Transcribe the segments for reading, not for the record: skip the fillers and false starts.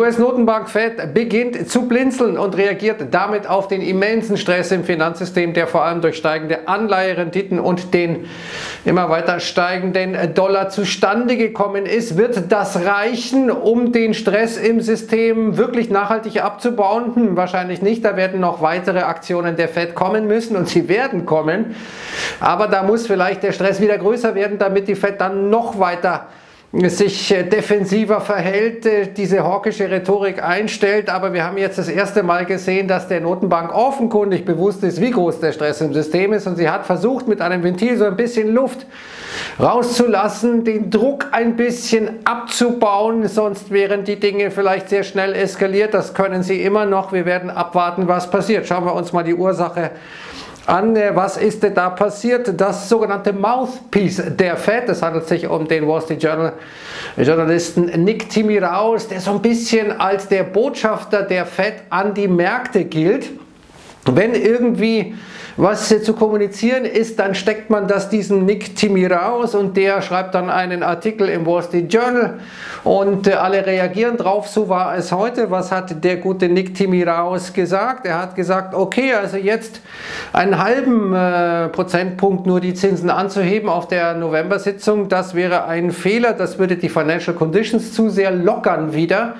US-Notenbank Fed beginnt zu blinzeln und reagiert damit auf den immensen Stress im Finanzsystem, der vor allem durch steigende Anleiherenditen und den immer weiter steigenden Dollar zustande gekommen ist. Wird das reichen, um den Stress im System wirklich nachhaltig abzubauen? Wahrscheinlich nicht. Da werden noch weitere Aktionen der Fed kommen müssen und sie werden kommen. Aber da muss vielleicht der Stress wieder größer werden, damit die Fed dann noch weiter sich defensiver verhält, diese hawkische Rhetorik einstellt. Aber wir haben jetzt das erste Mal gesehen, dass der Notenbank offenkundig bewusst ist, wie groß der Stress im System ist. Und sie hat versucht, mit einem Ventil so ein bisschen Luft rauszulassen, den Druck ein bisschen abzubauen. Sonst wären die Dinge vielleicht sehr schnell eskaliert. Das können sie immer noch. Wir werden abwarten, was passiert. Schauen wir uns mal die Ursache an. Was ist denn da passiert? Das sogenannte Mouthpiece der Fed, es handelt sich um den Wall Street Journal Journalisten Nick Timiraos, der so ein bisschen als der Botschafter der Fed an die Märkte gilt. Wenn irgendwie was zu kommunizieren ist, dann steckt man das diesem Nick Timiraos und der schreibt dann einen Artikel im Wall Street Journal und alle reagieren drauf. So war es heute. Was hat der gute Nick Timiraos gesagt? Er hat gesagt, okay, also jetzt einen halben Prozentpunkt nur die Zinsen anzuheben auf der November-Sitzung, das wäre ein Fehler, das würde die Financial Conditions zu sehr lockern wieder.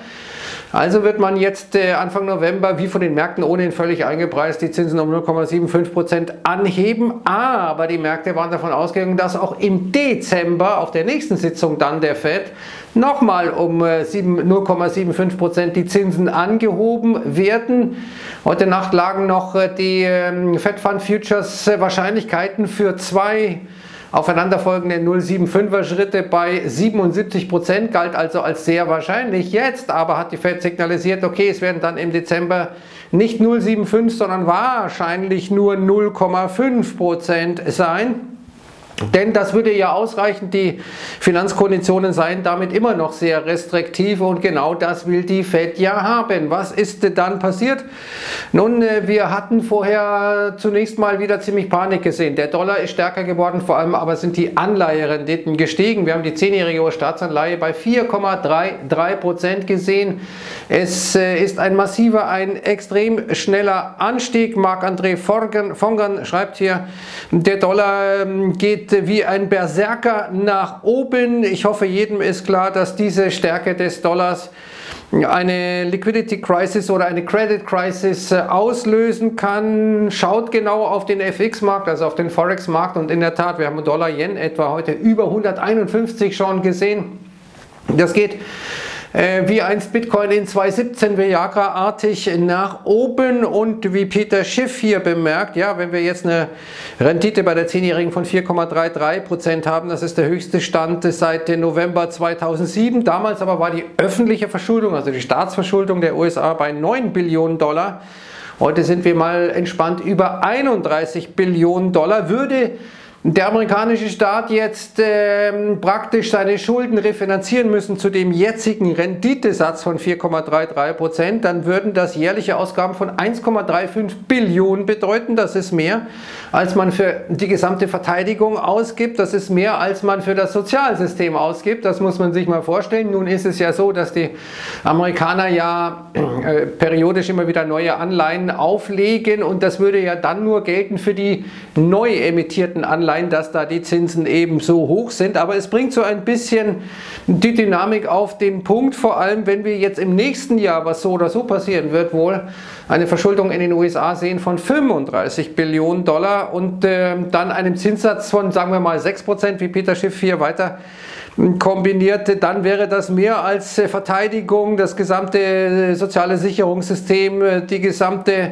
Also wird man jetzt Anfang November, wie von den Märkten ohnehin völlig eingepreist, die Zinsen um 0,75% anheben. Aber die Märkte waren davon ausgegangen, dass auch im Dezember auf der nächsten Sitzung dann der Fed nochmal um 0,75% die Zinsen angehoben werden. Heute Nacht lagen noch die Fed Fund Futures Wahrscheinlichkeiten für zwei aufeinanderfolgende 0,75er Schritte bei 77%, galt also als sehr wahrscheinlich. Jetzt aber hat die Fed signalisiert, okay, es werden dann im Dezember nicht 0,75, sondern wahrscheinlich nur 0,5% sein. Denn das würde ja ausreichend die Finanzkonditionen sein, damit immer noch sehr restriktiv und genau das will die Fed ja haben. Was ist dann passiert? Nun, wir hatten vorher zunächst mal wieder ziemlich Panik gesehen. Der Dollar ist stärker geworden, vor allem aber sind die Anleiherenditen gestiegen. Wir haben die 10-jährige US-Staatsanleihe bei 4,33% gesehen. Es ist ein massiver, ein extrem schneller Anstieg. Marc-André Fongern schreibt hier, der Dollar geht wie ein Berserker nach oben. Ich hoffe, jedem ist klar, dass diese Stärke des Dollars eine Liquidity Crisis oder eine Credit Crisis auslösen kann. Schaut genau auf den FX-Markt, also auf den Forex-Markt und in der Tat, wir haben Dollar-Yen etwa heute über 151 schon gesehen. Das geht wie einst Bitcoin in 2017 Viagra-artig nach oben und wie Peter Schiff hier bemerkt, ja, wenn wir jetzt eine Rendite bei der 10-jährigen von 4,33% haben, das ist der höchste Stand seit November 2007. Damals aber war die öffentliche Verschuldung, also die Staatsverschuldung der USA bei 9 Billionen Dollar. Heute sind wir mal entspannt über 31 Billionen Dollar. Würde der amerikanische Staat jetzt praktisch seine Schulden refinanzieren müssen zu dem jetzigen Renditesatz von 4,33%, dann würden das jährliche Ausgaben von 1,35 Billionen bedeuten. Das ist mehr, als man für die gesamte Verteidigung ausgibt. Das ist mehr, als man für das Sozialsystem ausgibt. Das muss man sich mal vorstellen. Nun ist es ja so, dass die Amerikaner ja periodisch immer wieder neue Anleihen auflegen und das würde ja dann nur gelten für die neu emittierten Anleihen, dass da die Zinsen eben so hoch sind, aber es bringt so ein bisschen die Dynamik auf den Punkt, vor allem wenn wir jetzt im nächsten Jahr, was so oder so passieren wird, wohl eine Verschuldung in den USA sehen von 35 Billionen Dollar und dann einem Zinssatz von, sagen wir mal, 6%, wie Peter Schiff hier weiter kombiniert, dann wäre das mehr als Verteidigung, das gesamte soziale Sicherungssystem, die gesamte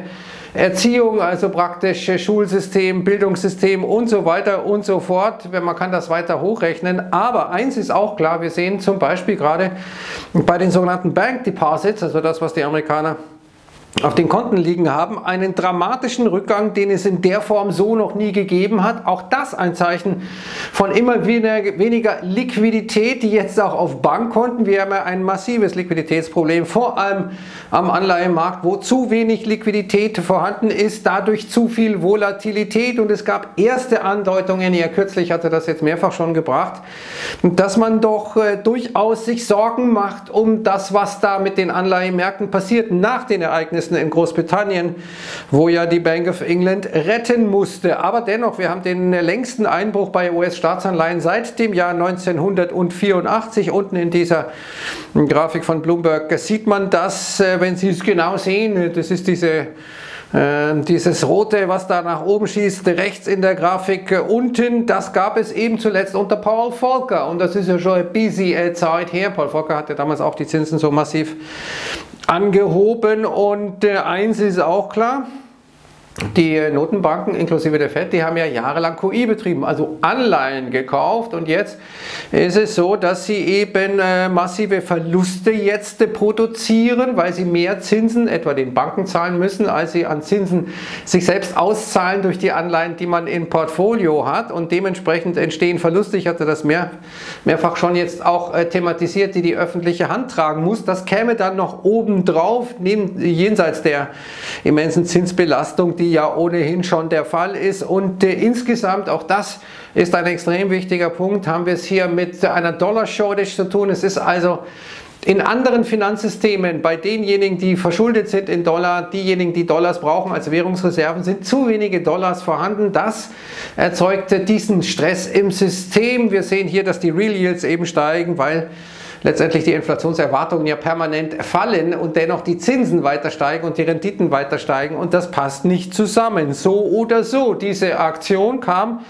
Erziehung, also praktisch Schulsystem, Bildungssystem und so weiter und so fort. Man kann das weiter hochrechnen, aber eins ist auch klar, wir sehen zum Beispiel gerade bei den sogenannten Bank Deposits, also das, was die Amerikaner auf den Konten liegen haben, einen dramatischen Rückgang, den es in der Form so noch nie gegeben hat. Auch das ein Zeichen von immer weniger Liquidität, die jetzt auch auf Bankkonten. Wir haben ja ein massives Liquiditätsproblem, vor allem am Anleihenmarkt, wo zu wenig Liquidität vorhanden ist, dadurch zu viel Volatilität. Und es gab erste Andeutungen, ja kürzlich hatte das jetzt mehrfach schon gebracht, dass man doch durchaus sich Sorgen macht um das, was da mit den Anleihenmärkten passiert nach den Ereignissen in Großbritannien, wo ja die Bank of England retten musste. Aber dennoch, wir haben den längsten Einbruch bei US-Staatsanleihen seit dem Jahr 1984. Unten in dieser Grafik von Bloomberg sieht man das, wenn Sie es genau sehen, das ist dieses Rote, was da nach oben schießt, rechts in der Grafik unten, das gab es eben zuletzt unter Paul Volcker. Und das ist ja schon eine busy Zeit her. Paul Volcker hatte damals auch die Zinsen so massiv angehoben. Und eins ist auch klar, die Notenbanken inklusive der Fed, die haben ja jahrelang QE betrieben, also Anleihen gekauft, und jetzt ist es so, dass sie eben massive Verluste jetzt produzieren, weil sie mehr Zinsen etwa den Banken zahlen müssen, als sie an Zinsen sich selbst auszahlen durch die Anleihen, die man im Portfolio hat, und dementsprechend entstehen Verluste. Ich hatte das mehrfach schon jetzt auch thematisiert, die öffentliche Hand tragen muss. Das käme dann noch obendrauf, jenseits der immensen Zinsbelastung, die ja ohnehin schon der Fall ist. Und insgesamt, auch das ist ein extrem wichtiger Punkt, haben wir es hier mit einer Dollar-Shortage zu tun. Es ist also in anderen Finanzsystemen, bei denjenigen, die verschuldet sind in Dollar, diejenigen, die Dollars brauchen als Währungsreserven, sind zu wenige Dollars vorhanden. Das erzeugte diesen Stress im System. Wir sehen hier, dass die Real Yields eben steigen, weil letztendlich die Inflationserwartungen ja permanent fallen und dennoch die Zinsen weiter steigen und die Renditen weiter steigen, und das passt nicht zusammen. So oder so, diese Aktion kam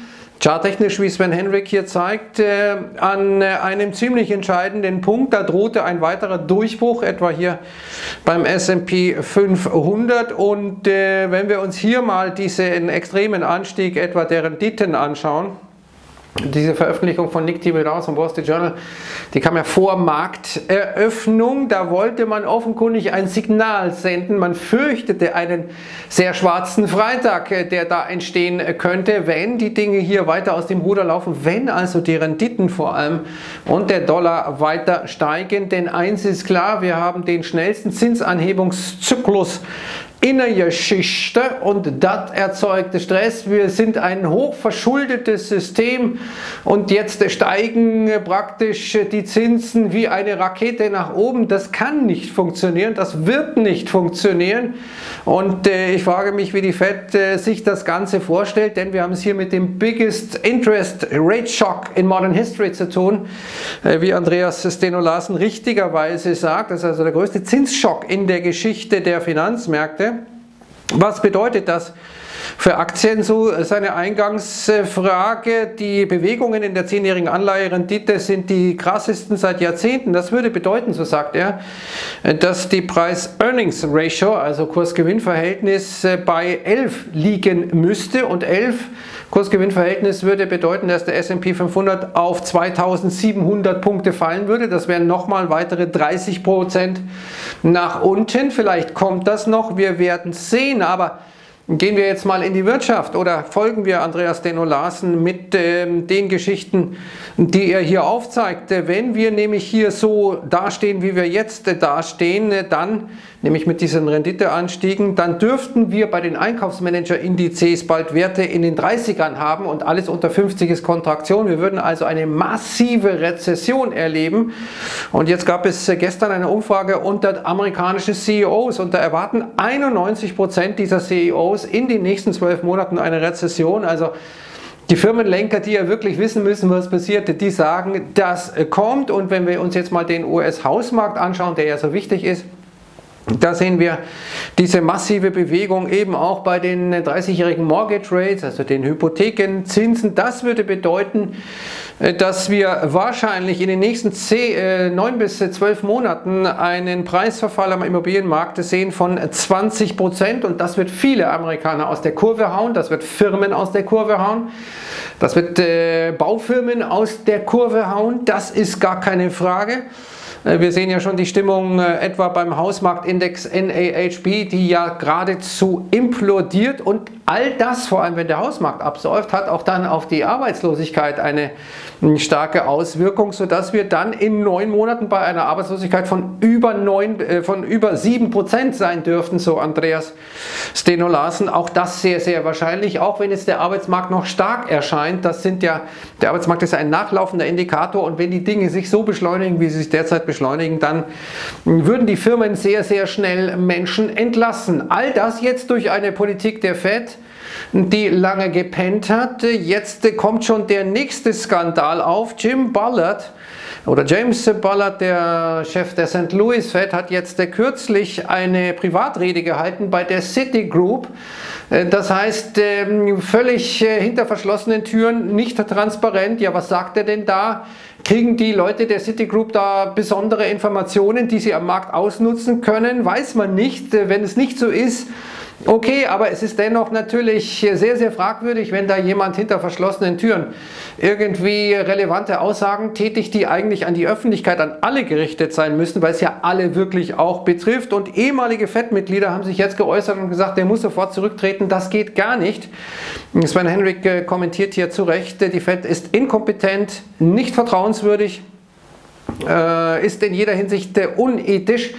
charttechnisch, wie Sven Henrik hier zeigt, an einem ziemlich entscheidenden Punkt. Da drohte ein weiterer Durchbruch, etwa hier beim S&P 500. Und wenn wir uns hier mal diesen extremen Anstieg etwa der Renditen anschauen, diese Veröffentlichung von Nick Timiraos vom Wall Street Journal, die kam ja vor Markteröffnung. Da wollte man offenkundig ein Signal senden. Man fürchtete einen sehr schwarzen Freitag, der da entstehen könnte, wenn die Dinge hier weiter aus dem Ruder laufen, wenn also die Renditen vor allem und der Dollar weiter steigen. Denn eins ist klar, wir haben den schnellsten Zinsanhebungszyklus in der Geschichte, und das erzeugte Stress. Wir sind ein hochverschuldetes System, und jetzt steigen praktisch die Zinsen wie eine Rakete nach oben. Das kann nicht funktionieren, das wird nicht funktionieren, und ich frage mich, wie die Fed sich das Ganze vorstellt, denn wir haben es hier mit dem biggest interest rate shock in modern history zu tun, wie Andreas Steno-Larsen richtigerweise sagt. Das ist also der größte Zinsschock in der Geschichte der Finanzmärkte. Was bedeutet das für Aktien? So seine Eingangsfrage. Die Bewegungen in der 10-jährigen Anleiherendite sind die krassesten seit Jahrzehnten. Das würde bedeuten, so sagt er, dass die Price-Earnings-Ratio, also Kurs-Gewinn-Verhältnis, bei 11 liegen müsste, und 11 Kursgewinnverhältnis würde bedeuten, dass der S&P 500 auf 2700 Punkte fallen würde. Das wären nochmal weitere 30% nach unten. Vielleicht kommt das noch, wir werden es sehen, aber gehen wir jetzt mal in die Wirtschaft, oder folgen wir Andreas Steno-Larsen mit den Geschichten, die er hier aufzeigt. Wenn wir nämlich hier so dastehen, wie wir jetzt dastehen, dann, nämlich mit diesen Renditeanstiegen, dann dürften wir bei den Einkaufsmanager-Indizes bald Werte in den 30ern haben, und alles unter 50 ist Kontraktion. Wir würden also eine massive Rezession erleben. Und jetzt gab es gestern eine Umfrage unter amerikanischen CEOs, und da erwarten 91% dieser CEOs in den nächsten 12 Monaten eine Rezession. Also die Firmenlenker, die ja wirklich wissen müssen, was passiert, die sagen, das kommt. Und wenn wir uns jetzt mal den US-Hausmarkt anschauen, der ja so wichtig ist, da sehen wir diese massive Bewegung eben auch bei den 30-jährigen Mortgage Rates, also den Hypothekenzinsen. Das würde bedeuten, dass wir wahrscheinlich in den nächsten 9 bis 12 Monaten einen Preisverfall am Immobilienmarkt sehen von 20%, und das wird viele Amerikaner aus der Kurve hauen, das wird Firmen aus der Kurve hauen, das wird Baufirmen aus der Kurve hauen, das ist gar keine Frage. Wir sehen ja schon die Stimmung etwa beim Hausmarktindex NAHB, die ja geradezu implodiert, und all das, vor allem wenn der Hausmarkt absäuft, hat auch dann auf die Arbeitslosigkeit eine starke Auswirkung, sodass wir dann in 9 Monaten bei einer Arbeitslosigkeit von über 7% sein dürften, so Andreas Steno-Larsen. Auch das sehr, sehr wahrscheinlich, auch wenn jetzt der Arbeitsmarkt noch stark erscheint. Das sind ja, der Arbeitsmarkt ist ein nachlaufender Indikator, und wenn die Dinge sich so beschleunigen, wie sie sich derzeit beschleunigen, dann würden die Firmen sehr, sehr schnell Menschen entlassen. All das jetzt durch eine Politik der Fed, die lange gepennt hat. Jetzt kommt schon der nächste Skandal auf. James Bullard, der Chef der St. Louis Fed, hat jetzt kürzlich eine Privatrede gehalten bei der Citigroup. Das heißt, völlig hinter verschlossenen Türen, nicht transparent. Ja, was sagt er denn da? Kriegen die Leute der Citigroup da besondere Informationen, die sie am Markt ausnutzen können? Weiß man nicht, wenn es nicht so ist. Okay, aber es ist dennoch natürlich sehr, sehr fragwürdig, wenn da jemand hinter verschlossenen Türen irgendwie relevante Aussagen tätigt, die eigentlich an die Öffentlichkeit, an alle gerichtet sein müssen, weil es ja alle wirklich auch betrifft. Und ehemalige FED-Mitglieder haben sich jetzt geäußert und gesagt, der muss sofort zurücktreten, das geht gar nicht. Sven Henrik kommentiert hier zu Recht, die FED ist inkompetent, nicht vertrauenswürdig, ist in jeder Hinsicht unethisch.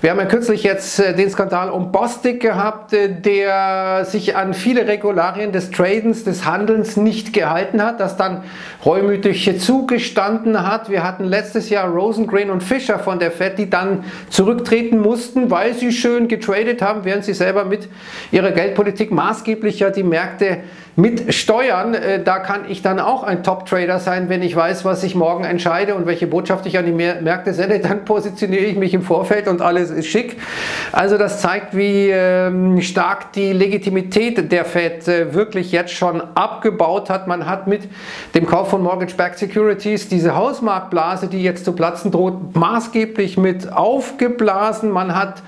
Wir haben ja kürzlich jetzt den Skandal um Bostic gehabt, der sich an viele Regularien des Tradens, des Handelns nicht gehalten hat, das dann reumütig zugestanden hat. Wir hatten letztes Jahr Rosengren und Fischer von der Fed, die dann zurücktreten mussten, weil sie schön getradet haben, während sie selber mit ihrer Geldpolitik maßgeblicher die Märkte mit Steuern. Da kann ich dann auch ein Top-Trader sein, wenn ich weiß, was ich morgen entscheide und welche Botschaft ich an die Märkte sende, dann positioniere ich mich im Vorfeld und alles ist schick. Also das zeigt, wie stark die Legitimität der Fed wirklich jetzt schon abgebaut hat. Man hat mit dem Kauf von Mortgage-Backed Securities diese Hausmarktblase, die jetzt zu platzen droht, maßgeblich mit aufgeblasen. Man hat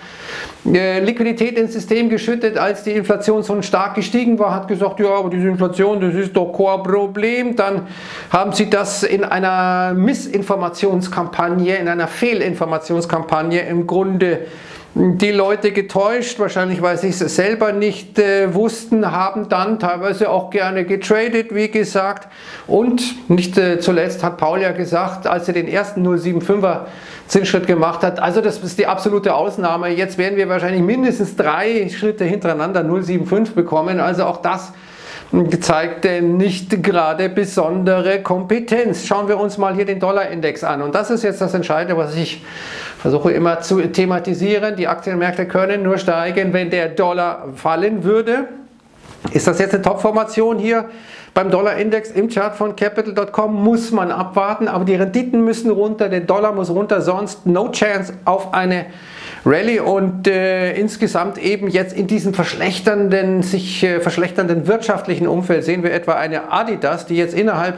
Liquidität ins System geschüttet, als die Inflation so stark gestiegen war, hat gesagt, ja, aber diese Inflation, das ist doch kein Problem. Dann haben sie das in einer Missinformationskampagne, in einer Fehlinformationskampagne im Grunde die Leute getäuscht, wahrscheinlich weil sie es selber nicht wussten, haben dann teilweise auch gerne getradet, wie gesagt. Und nicht zuletzt hat Paul ja gesagt, als er den ersten 0,75er Zinsschritt gemacht hat, also das ist die absolute Ausnahme, jetzt werden wir wahrscheinlich mindestens 3 Schritte hintereinander 0,75 bekommen, also auch das gezeigt nicht gerade besondere Kompetenz. Schauen wir uns mal hier den Dollarindex an. Und das ist jetzt das Entscheidende, was ich versuche immer zu thematisieren. Die Aktienmärkte können nur steigen, wenn der Dollar fallen würde. Ist das jetzt eine Top-Formation hier beim Dollarindex im Chart von Capital.com? Muss man abwarten, aber die Renditen müssen runter, der Dollar muss runter, sonst no chance auf eine Rallye. Und insgesamt eben jetzt in diesem sich verschlechternden wirtschaftlichen Umfeld sehen wir etwa eine Adidas, die jetzt innerhalb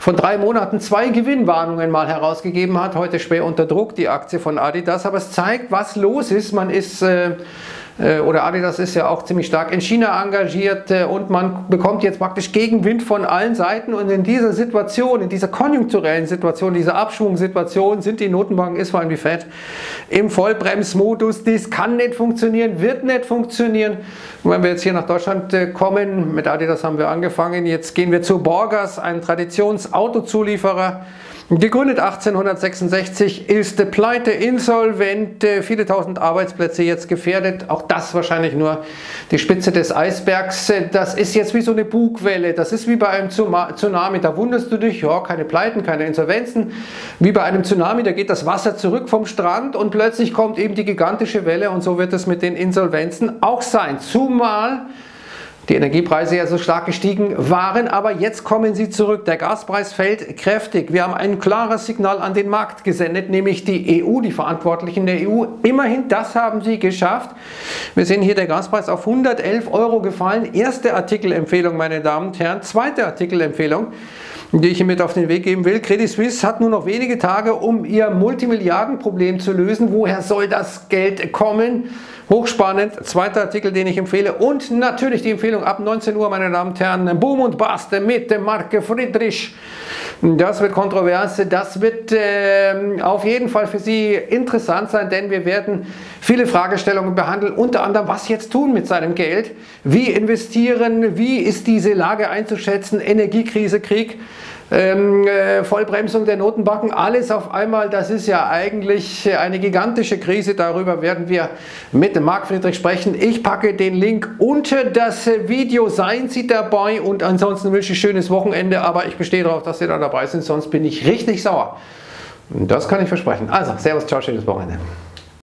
von 3 Monaten 2 Gewinnwarnungen mal herausgegeben hat. Heute schwer unter Druck, die Aktie von Adidas, aber es zeigt, was los ist. Man ist... Adidas ist ja auch ziemlich stark in China engagiert und man bekommt jetzt praktisch Gegenwind von allen Seiten, und in dieser Situation, in dieser konjunkturellen Situation, dieser Abschwungssituation sind die Notenbanken, ist vor allem die Fed, im Vollbremsmodus. Dies kann nicht funktionieren, wird nicht funktionieren. Und wenn wir jetzt hier nach Deutschland kommen, mit Adidas haben wir angefangen, jetzt gehen wir zu Borgers, einem Traditionsautozulieferer. Gegründet 1866, ist pleite, insolvent, viele tausend Arbeitsplätze jetzt gefährdet. Auch das wahrscheinlich nur die Spitze des Eisbergs. Das ist jetzt wie so eine Bugwelle. Das ist wie bei einem Tsunami. Da wunderst du dich, ja, keine Pleiten, keine Insolvenzen. Wie bei einem Tsunami, da geht das Wasser zurück vom Strand und plötzlich kommt eben die gigantische Welle, und so wird es mit den Insolvenzen auch sein. Zumal die Energiepreise ja so stark gestiegen waren, aber jetzt kommen sie zurück. Der Gaspreis fällt kräftig. Wir haben ein klares Signal an den Markt gesendet, nämlich die EU, die Verantwortlichen der EU. Immerhin, das haben sie geschafft. Wir sehen hier, der Gaspreis auf 111 € gefallen. Erste Artikelempfehlung, meine Damen und Herren. Zweite Artikelempfehlung, die ich Ihnen mit auf den Weg geben will. Credit Suisse hat nur noch wenige Tage, um ihr Multimilliardenproblem zu lösen. Woher soll das Geld kommen? Hochspannend, zweiter Artikel, den ich empfehle. Und natürlich die Empfehlung ab 19 Uhr, meine Damen und Herren, Boom und Bust mit Marc Friedrich. Das wird Kontroverse, das wird auf jeden Fall für Sie interessant sein, denn wir werden viele Fragestellungen behandeln, unter anderem, was jetzt tun mit seinem Geld, wie investieren, wie ist diese Lage einzuschätzen, Energiekrise, Krieg, Vollbremsung der Notenbanken, alles auf einmal, das ist ja eigentlich eine gigantische Krise, darüber werden wir mit Marc Friedrich sprechen. Ich packe den Link unter das Video, seien Sie dabei und ansonsten wünsche ich ein schönes Wochenende, aber ich bestehe darauf, dass Sie da dabei sind, sonst bin ich richtig sauer. Das kann ich versprechen. Also, Servus, ciao, schönes Wochenende.